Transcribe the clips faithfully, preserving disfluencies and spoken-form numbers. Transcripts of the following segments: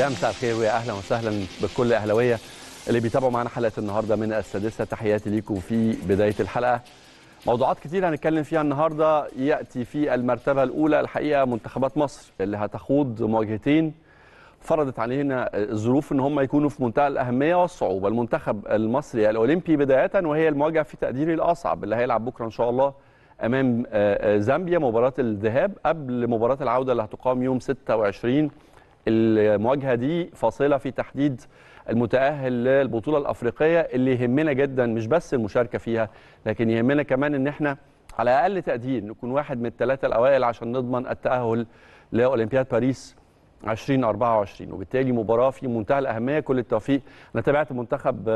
يا مساء الخير ويا اهلا وسهلا بكل اهلاويه اللي بيتابعوا معانا حلقه النهارده من السادسه. تحياتي ليكم في بدايه الحلقه. موضوعات كتير هنتكلم فيها النهارده. ياتي في المرتبه الاولى الحقيقه منتخبات مصر اللي هتخوض مواجهتين فرضت علينا الظروف ان هم يكونوا في منتهى الاهميه والصعوبه. المنتخب المصري الاولمبي بدايه، وهي المواجهه في تقديري الاصعب اللي هيلعب بكره ان شاء الله امام زامبيا مباراه الذهاب قبل مباراه العوده اللي هتقام يوم ستة وعشرين. المواجهه دي فاصله في تحديد المتاهل للبطوله الافريقيه اللي يهمنا جدا، مش بس المشاركه فيها لكن يهمنا كمان ان احنا على اقل تقدير نكون واحد من الثلاثه الاوائل عشان نضمن التاهل لاولمبياد باريس ألفين وأربعة وعشرين، وبالتالي مباراه في منتهى الاهميه. كل التوفيق. انا تابعت منتخب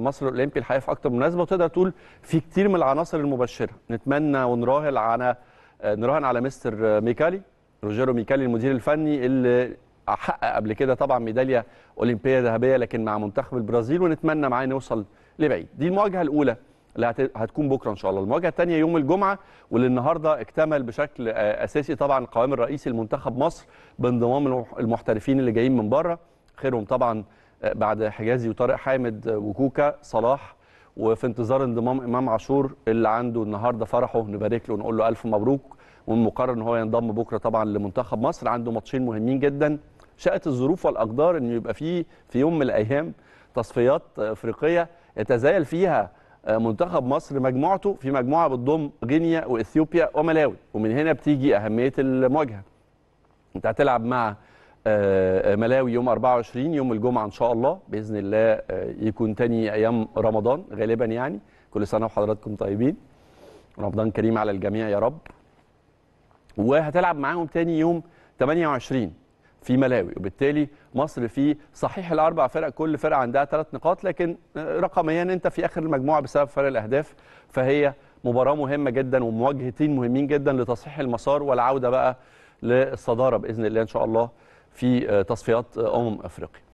مصر الاولمبي الحقيقه في اكتر من مناسبه، وتقدر تقول في كتير من العناصر المبشره. نتمنى ونراهن على نراهن على مستر ميكالي، روجيرو ميكالي المدير الفني اللي حقق قبل كده طبعا ميداليه اولمبيه ذهبيه لكن مع منتخب البرازيل، ونتمنى معاه نوصل لبعيد. دي المواجهه الاولى اللي هتكون بكره ان شاء الله. المواجهه الثانيه يوم الجمعه، واللي النهارده اكتمل بشكل اساسي طبعا القوام الرئيسي لمنتخب مصر بانضمام المحترفين اللي جايين من بره، خيرهم طبعا بعد حجازي وطارق حامد وكوكا صلاح، وفي انتظار انضمام امام عاشور اللي عنده النهارده فرحه، نبارك له ونقول له الف مبروك، ومقرر ان هو ينضم بكره طبعا لمنتخب مصر. عنده ماتشين مهمين جدا. شاءت الظروف والاقدار ان يبقى فيه في يوم من الايام تصفيات افريقيه يتزايل فيها منتخب مصر مجموعته في مجموعه بتضم غينيا واثيوبيا وملاوي، ومن هنا بتيجي اهميه المواجهه. انت هتلعب مع ملاوي يوم أربعة وعشرين يوم الجمعه ان شاء الله، باذن الله يكون تاني ايام رمضان غالبا يعني. كل سنه وحضراتكم طيبين، رمضان كريم على الجميع يا رب. وهتلعب معاهم تاني يوم ثمانية وعشرين في ملاوي، وبالتالي مصر في صحيح الاربع فرق كل فرقه عندها ثلاث نقاط، لكن رقميا انت في اخر المجموعه بسبب فرق الاهداف. فهي مباراه مهمه جدا ومواجهتين مهمين جدا لتصحيح المسار والعوده بقى للصداره باذن الله ان شاء الله في تصفيات امم افريقيا.